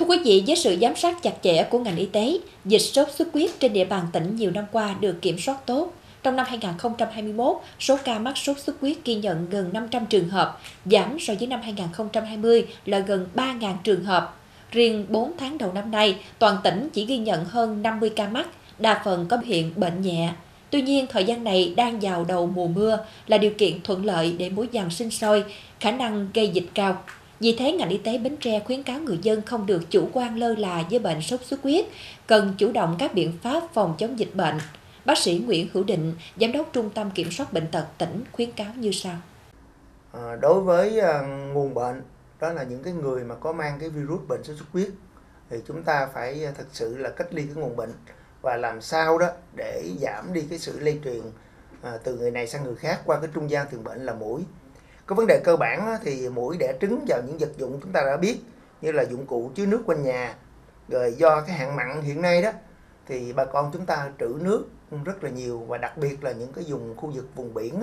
Thưa quý vị, với sự giám sát chặt chẽ của ngành y tế, dịch sốt xuất huyết trên địa bàn tỉnh nhiều năm qua được kiểm soát tốt. Trong năm 2021, số ca mắc sốt xuất huyết ghi nhận gần 500 trường hợp, giảm so với năm 2020 là gần 3.000 trường hợp. Riêng 4 tháng đầu năm nay, toàn tỉnh chỉ ghi nhận hơn 50 ca mắc, đa phần có hiện bệnh nhẹ. Tuy nhiên, thời gian này đang vào đầu mùa mưa là điều kiện thuận lợi để muỗi vàng sinh sôi, khả năng gây dịch cao. Vì thế, ngành y tế Bến Tre khuyến cáo người dân không được chủ quan lơ là với bệnh sốt xuất huyết, cần chủ động các biện pháp phòng chống dịch bệnh. Bác sĩ Nguyễn Hữu Định, Giám đốc Trung tâm Kiểm soát Bệnh tật tỉnh khuyến cáo như sau. Đối với nguồn bệnh, đó là những cái người mà có mang cái virus bệnh sốt xuất huyết, thì chúng ta phải thật sự là cách ly cái nguồn bệnh và làm sao đó để giảm đi cái sự lây truyền từ người này sang người khác qua cái trung gian truyền bệnh là muỗi. Cái vấn đề cơ bản thì muỗi đẻ trứng vào những vật dụng chúng ta đã biết như là dụng cụ chứa nước quanh nhà, rồi do cái hạn mặn hiện nay đó thì bà con chúng ta trữ nước rất là nhiều, và đặc biệt là những cái vùng khu vực vùng biển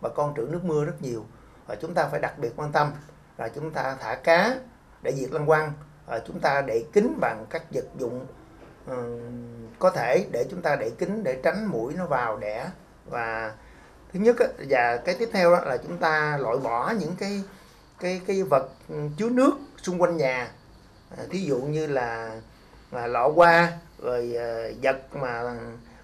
bà con trữ nước mưa rất nhiều, và chúng ta phải đặc biệt quan tâm là chúng ta thả cá để diệt lăng quăng, chúng ta đậy kín bằng các vật dụng có thể để chúng ta đậy kín để tránh muỗi nó vào đẻ. Và thứ nhất và cái tiếp theo là chúng ta loại bỏ những cái vật chứa nước xung quanh nhà, thí dụ như là lọ hoa, rồi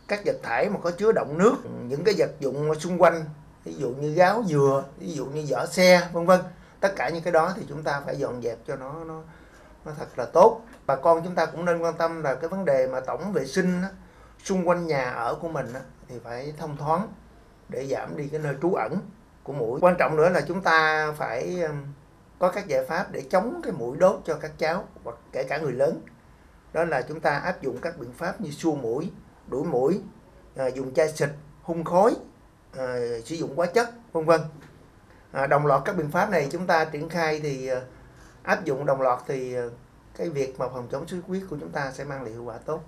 các vật thể mà có chứa đọng nước, những cái vật dụng xung quanh, ví dụ như gáo dừa, ví dụ như vỏ xe, vân vân. Tất cả những cái đó thì chúng ta phải dọn dẹp cho nó thật là tốt. Bà con chúng ta cũng nên quan tâm là cái vấn đề mà tổng vệ sinh xung quanh nhà ở của mình thì phải thông thoáng để giảm đi cái nơi trú ẩn của muỗi. Quan trọng nữa là chúng ta phải có các giải pháp để chống cái muỗi đốt cho các cháu hoặc kể cả người lớn. Đó là chúng ta áp dụng các biện pháp như xua muỗi, đuổi muỗi, dùng chai xịt, hun khói, sử dụng hóa chất, vân vân. Đồng loạt các biện pháp này chúng ta triển khai thì áp dụng đồng loạt thì cái việc mà phòng chống sốt xuất huyết của chúng ta sẽ mang lại hiệu quả tốt.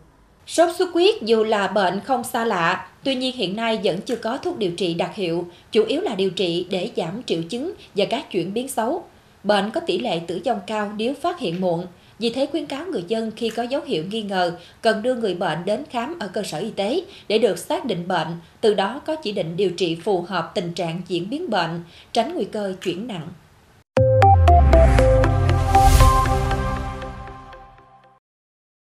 Sốt xuất huyết dù là bệnh không xa lạ, tuy nhiên hiện nay vẫn chưa có thuốc điều trị đặc hiệu, chủ yếu là điều trị để giảm triệu chứng và các chuyển biến xấu. Bệnh có tỷ lệ tử vong cao nếu phát hiện muộn. Vì thế khuyến cáo người dân khi có dấu hiệu nghi ngờ cần đưa người bệnh đến khám ở cơ sở y tế để được xác định bệnh, từ đó có chỉ định điều trị phù hợp tình trạng diễn biến bệnh, tránh nguy cơ chuyển nặng.